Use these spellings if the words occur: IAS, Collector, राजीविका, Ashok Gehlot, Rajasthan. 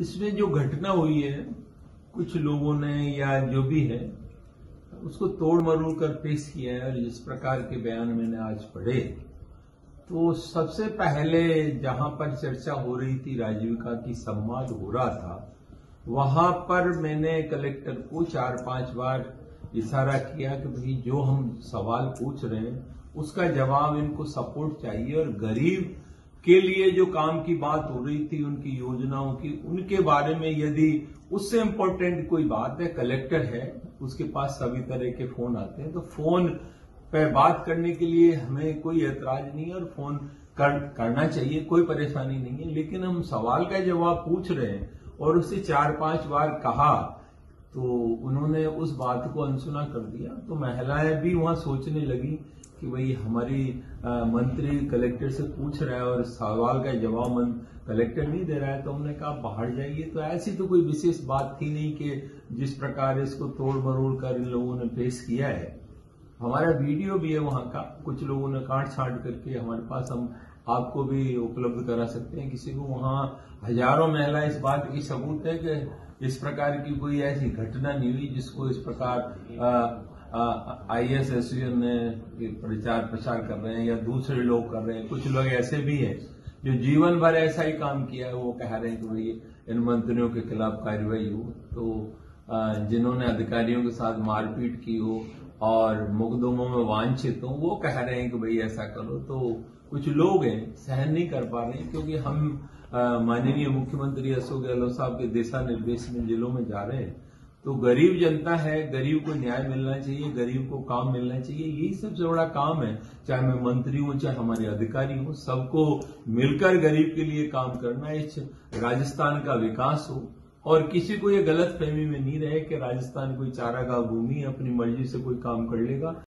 इसमें जो घटना हुई है, कुछ लोगों ने या जो भी है उसको तोड़ मरोड़ कर पेश किया है और जिस प्रकार के बयान मैंने आज पढ़े, तो सबसे पहले जहां पर चर्चा हो रही थी राजीविका की, संवाद हो रहा था, वहां पर मैंने कलेक्टर को 4-5 बार इशारा किया कि भाई जो हम सवाल पूछ रहे हैं उसका जवाब इनको सपोर्ट चाहिए और गरीब के लिए जो काम की बात हो रही थी, उनकी योजनाओं की, उनके बारे में यदि उससे इम्पोर्टेंट कोई बात है, कलेक्टर है, उसके पास सभी तरह के फोन आते हैं, तो फोन पे बात करने के लिए हमें कोई ऐतराज नहीं है और फोन करना चाहिए, कोई परेशानी नहीं है। लेकिन हम सवाल का जवाब पूछ रहे हैं और उसे 4-5 बार कहा तो उन्होंने उस बात को अनसुना कर दिया। तो महिलाएं भी वहां सोचने लगी कि भाई हमारी मंत्री कलेक्टर से पूछ रहा है और सवाल का जवाब कलेक्टर नहीं दे रहा है। तो हमने कहा बाहर जाइए। तो ऐसी तो कोई विशेष बात थी नहीं कि जिस प्रकार इसको तोड़ मरोड़ कर इन लोगों ने पेश किया है। हमारा वीडियो भी है वहां का, कुछ लोगों ने काट छांट करके हमारे पास, हम आपको भी उपलब्ध करा सकते हैं किसी को। वहां हजारों महिला इस बात की सबूत है कि इस प्रकार की कोई ऐसी घटना नहीं हुई जिसको इस प्रकार IAS एसोसिएशन ने प्रचार कर रहे हैं या दूसरे लोग कर रहे हैं। कुछ लोग ऐसे भी हैं जो जीवन भर ऐसा ही काम किया है, वो कह रहे हैं कि भाई इन मंत्रियों के खिलाफ कार्रवाई हो। तो जिन्होंने अधिकारियों के साथ मारपीट की हो और मुकदमों में वांछित हो, वो कह रहे हैं कि भाई ऐसा करो। तो कुछ लोग हैं सहन नहीं कर पा रहे हैं, क्योंकि हम माननीय मुख्यमंत्री अशोक गहलोत साहब के दिशा निर्देश में जिलों में जा रहे हैं, तो गरीब जनता है, गरीब को न्याय मिलना चाहिए, गरीब को काम मिलना चाहिए, यही सबसे बड़ा काम है। चाहे मैं मंत्री हूं, चाहे हमारे अधिकारी हूं, सबको मिलकर गरीब के लिए काम करना है, इस राजस्थान का विकास हो। और किसी को ये गलतफहमी में नहीं रहे कि राजस्थान कोई चारागाह भूमि, अपनी मर्जी से कोई काम कर लेगा।